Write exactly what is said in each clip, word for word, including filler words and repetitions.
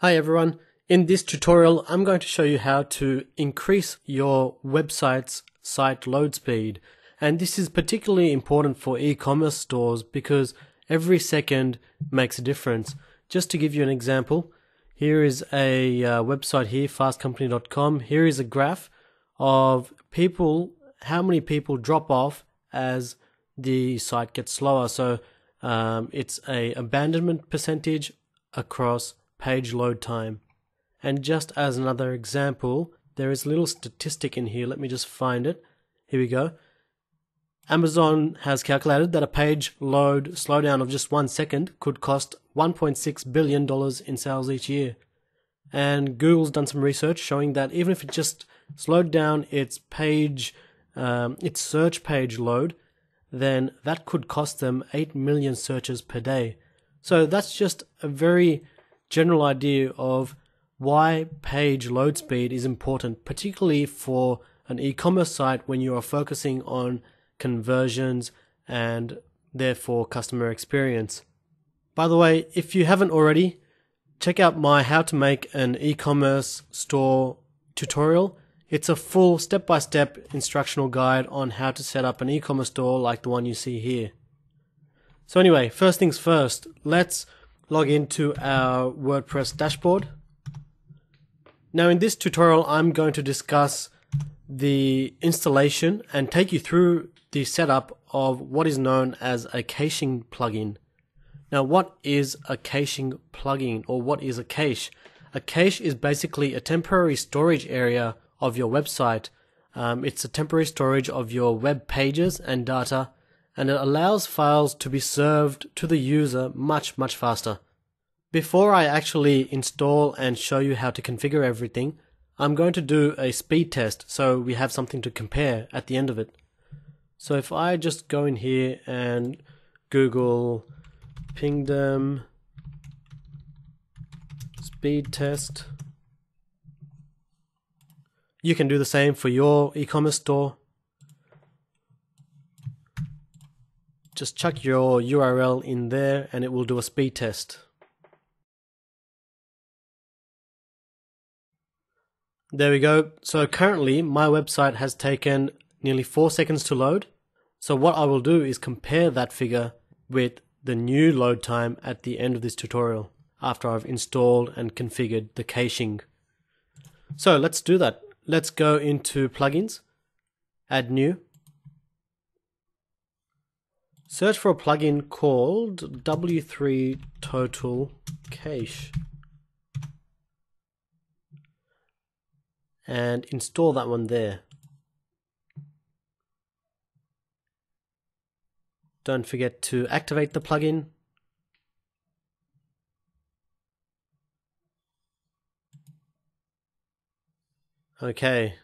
Hi everyone, in this tutorial I'm going to show you how to increase your website's site load speed, and this is particularly important for e-commerce stores because every second makes a difference. Just to give you an example, here is a uh, website here, fast company dot com. Here is a graph of people, how many people drop off as the site gets slower. So um, it's a abandonment percentage across page load time. And just as another example, there is a little statistic in here. Let me just find it. Here we go. Amazon has calculated that a page load slowdown of just one second could cost one point six billion dollars in sales each year. And Google's done some research showing that even if it just slowed down its page, um, its search page load, then that could cost them eight million searches per day. So that's just a very general idea of why page load speed is important, particularly for an e-commerce site when you are focusing on conversions and therefore customer experience. By the way, if you haven't already, check out my how to make an e-commerce store tutorial. It's a full step-by-step instructional guide on how to set up an e-commerce store like the one you see here. So anyway, first things first, let's log into our WordPress dashboard. Now in this tutorial I'm going to discuss the installation and take you through the setup of what is known as a caching plugin. Now what is a caching plugin, or what is a cache? A cache is basically a temporary storage area of your website. Um, it's a temporary storage of your web pages and data, and it allows files to be served to the user much much faster. Before I actually install and show you how to configure everything, I'm going to do a speed test so we have something to compare at the end of it. So if I just go in here and Google Pingdom speed test, you can do the same for your e-commerce store. Just chuck your U R L in there and it will do a speed test. There we go. So currently my website has taken nearly four seconds to load. So what I will do is compare that figure with the new load time at the end of this tutorial after I've installed and configured the caching. So let's do that. Let's go into plugins, add new. Search for a plugin called W three Total Cache and install that one there. Don't forget to activate the plugin. Okay.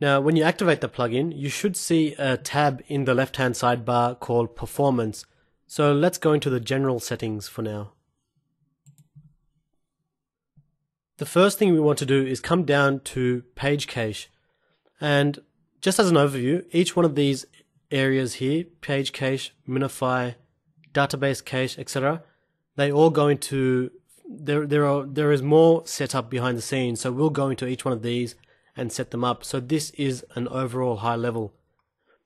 Now when you activate the plugin, you should see a tab in the left hand sidebar called Performance. So let's go into the general settings for now. The first thing we want to do is come down to Page Cache. And just as an overview, each one of these areas here, Page Cache, Minify, Database Cache, et cetera, they all go into, there, there, are, there is more setup behind the scenes, so we'll go into each one of these and set them up. So this is an overall high level.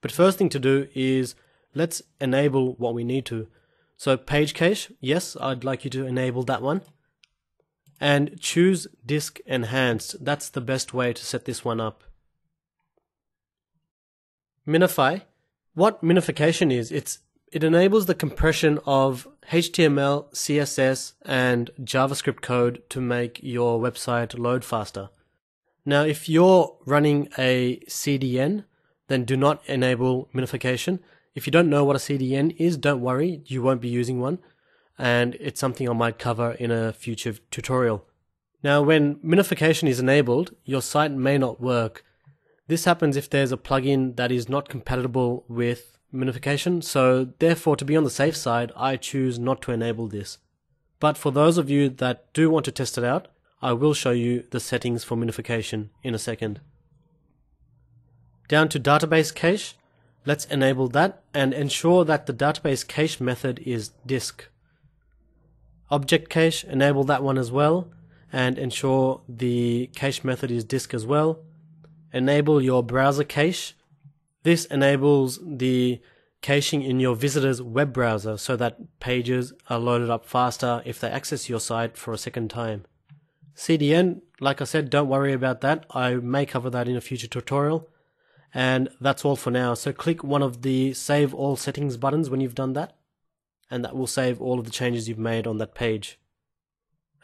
But first thing to do is let's enable what we need to. So Page Cache, yes, I'd like you to enable that one. And choose Disk Enhanced. That's the best way to set this one up. Minify. What minification is, it's it enables the compression of H T M L, C S S, and JavaScript code to make your website load faster. Now, if you're running a C D N, then do not enable minification. If you don't know what a C D N is, don't worry, you won't be using one. And it's something I might cover in a future tutorial. Now, when minification is enabled, your site may not work. This happens if there's a plugin that is not compatible with minification, so therefore, to be on the safe side, I choose not to enable this. But for those of you that do want to test it out, I will show you the settings for minification in a second. Down to Database Cache, let's enable that and ensure that the Database Cache method is disk. Object Cache, enable that one as well. and ensure the cache method is disk as well. Enable your browser cache. This enables the caching in your visitor's web browser so that pages are loaded up faster if they access your site for a second time. C D N, like I said, don't worry about that. I may cover that in a future tutorial. And that's all for now. So click one of the Save All Settings buttons when you've done that, and that will save all of the changes you've made on that page.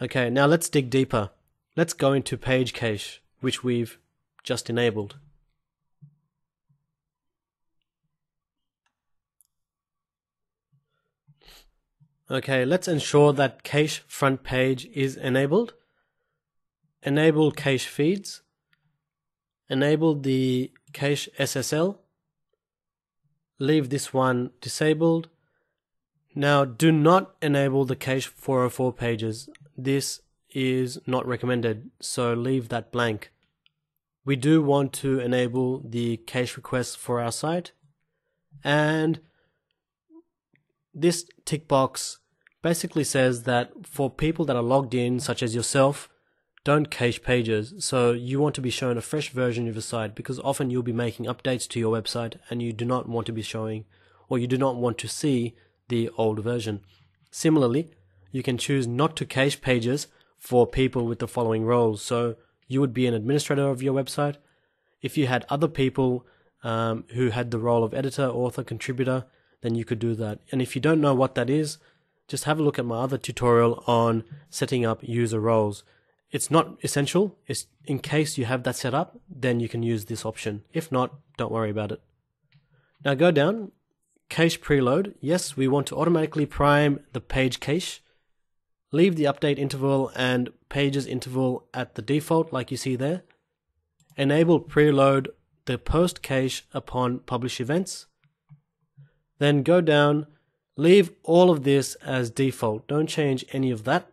Okay, now let's dig deeper. Let's go into page cache, which we've just enabled. Okay, let's ensure that cache front page is enabled. Enable cache feeds. Enable the cache S S L. Leave this one disabled. Now, do not enable the cache four oh four pages. This is not recommended, so leave that blank. We do want to enable the cache requests for our site, and this tick box basically says that for people that are logged in, such as yourself, don't cache pages. So you want to be shown a fresh version of your site, because often you'll be making updates to your website and you do not want to be showing, or you do not want to see, the old version. Similarly, you can choose not to cache pages for people with the following roles. So you would be an administrator of your website. If you had other people um, who had the role of editor, author, contributor, then you could do that. And if you don't know what that is, just have a look at my other tutorial on setting up user roles. It's not essential. It's in case you have that set up, then you can use this option. If not, don't worry about it. Now go down, cache preload. Yes, we want to automatically prime the page cache. Leave the update interval and pages interval at the default, like you see there. Enable preload the post cache upon publish events. Then go down, leave all of this as default. Don't change any of that.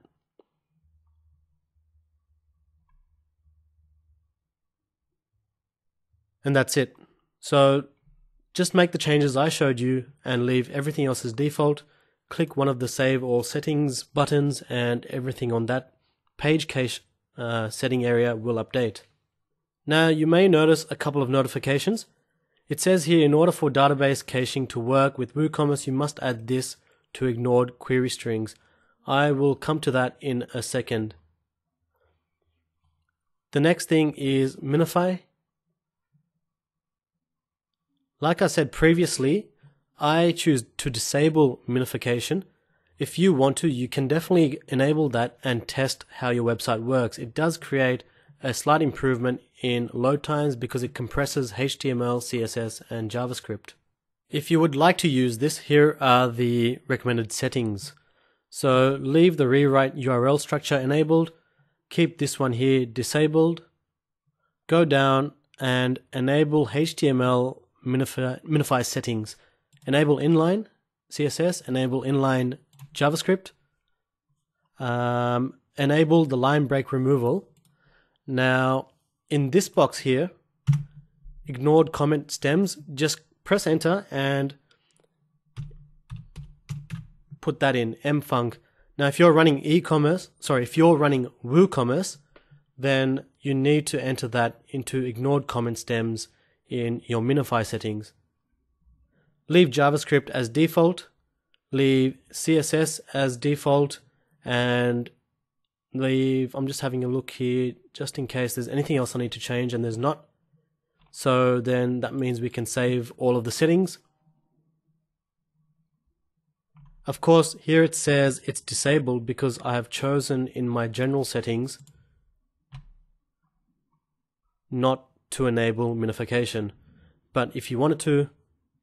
And that's it. So just make the changes I showed you and leave everything else as default. Click one of the Save All Settings buttons, and everything on that page cache uh, setting area will update. Now you may notice a couple of notifications. It says here, in order for database caching to work with WooCommerce, you must add this to ignored query strings. I will come to that in a second. The next thing is Minify. Like I said previously, I choose to disable minification. If you want to, you can definitely enable that and test how your website works. It does create a slight improvement in load times because it compresses H T M L, C S S, and JavaScript. If you would like to use this, here are the recommended settings. So leave the rewrite U R L structure enabled, keep this one here disabled, go down and enable H T M L minify, minify settings. Enable inline C S S, enable inline JavaScript, um, enable the line break removal. Now, in this box here, ignored comment stems, just press enter and put that in, mfunc. Now, if you're running e-commerce, sorry, if you're running WooCommerce, then you need to enter that into ignored comment stems in your minify settings. Leave JavaScript as default, leave C S S as default, and leave, I'm just having a look here just in case there's anything else I need to change, and there's not. So then that means we can save all of the settings. Of course, here it says it's disabled because I have chosen in my general settings not to enable minification. But if you wanted to,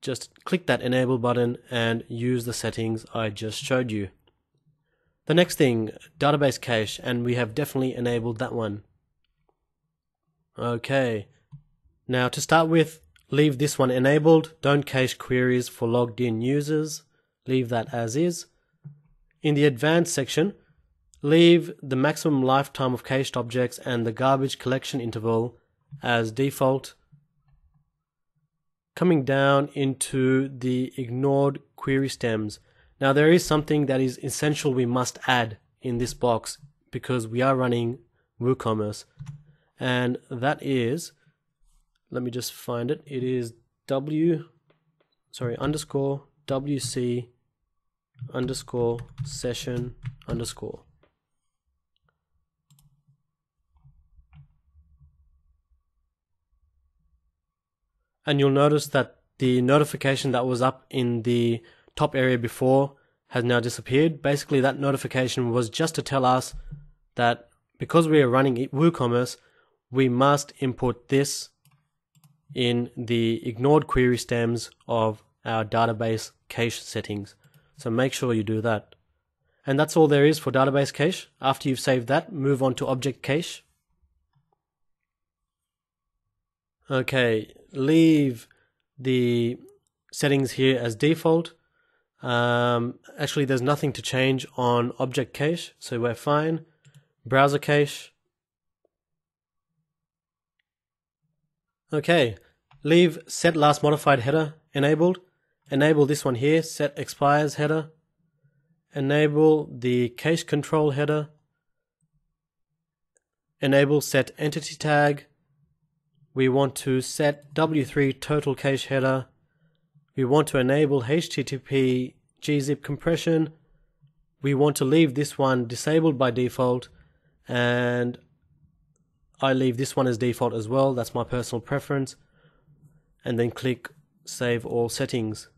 just click that enable button and use the settings I just showed you. The next thing, database cache, and we have definitely enabled that one. Okay, now to start with, leave this one enabled. Don't cache queries for logged in users. Leave that as is. In the advanced section, leave the maximum lifetime of cached objects and the garbage collection interval as default. Coming down into the ignored query stems. Now there is something that is essential we must add in this box because we are running WooCommerce, and that is, let me just find it, it is W, sorry, underscore W C underscore session underscore. And you'll notice that the notification that was up in the top area before has now disappeared. Basically, that notification was just to tell us that because we are running WooCommerce, we must import this in the ignored query stems of our database cache settings. So make sure you do that. And that's all there is for database cache. After you've saved that, move on to object cache. Okay, leave the settings here as default. Um, actually, there's nothing to change on object cache, so we're fine. Browser cache. Okay, leave set last modified header enabled. Enable this one here, set expires header. Enable the cache control header. Enable set entity tag. We want to set W three total cache header. We want to enable H T T P G zip compression. We want to leave this one disabled by default, and I leave this one as default as well. That's my personal preference. And then click save all settings.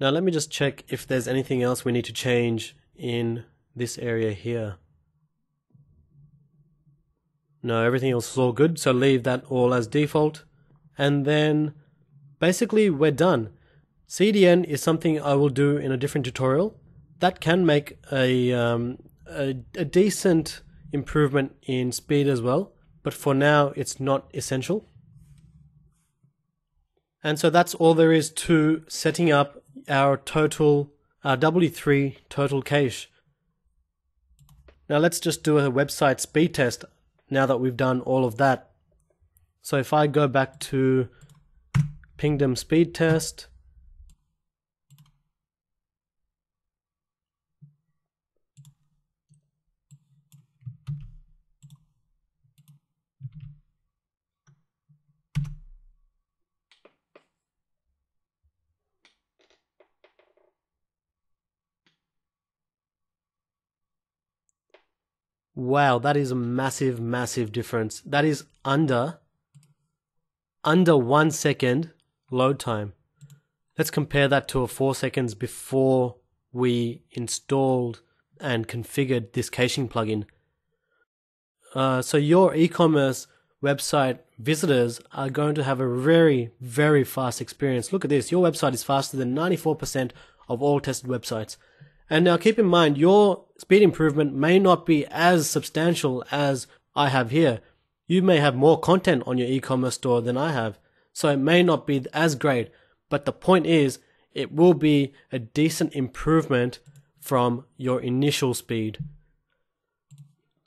Now let me just check if there's anything else we need to change in this area here. No, everything else is all good, so leave that all as default. And then basically we're done. C D N is something I will do in a different tutorial. That can make a, um, a, a decent improvement in speed as well, but for now it's not essential. And so that's all there is to setting up our total, our W three total cache. Now let's just do a website speed test. Now that we've done all of that. So if I go back to Pingdom speed test, wow, that is a massive, massive difference. That is under, under one second load time. Let's compare that to a four seconds before we installed and configured this caching plugin. Uh, so your e-commerce website visitors are going to have a very, very fast experience. Look at this. Your website is faster than ninety-four percent of all tested websites. And now keep in mind, your speed improvement may not be as substantial as I have here. You may have more content on your e-commerce store than I have, so it may not be as great. But the point is, it will be a decent improvement from your initial speed.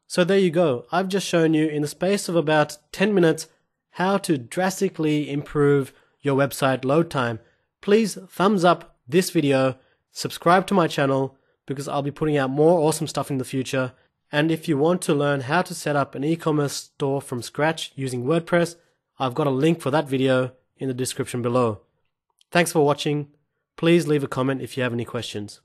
So there you go. I've just shown you in the space of about ten minutes how to drastically improve your website load time. Please thumbs up this video. Subscribe to my channel because I'll be putting out more awesome stuff in the future. And if you want to learn how to set up an e-commerce store from scratch using WordPress, I've got a link for that video in the description below. Thanks for watching. Please leave a comment if you have any questions.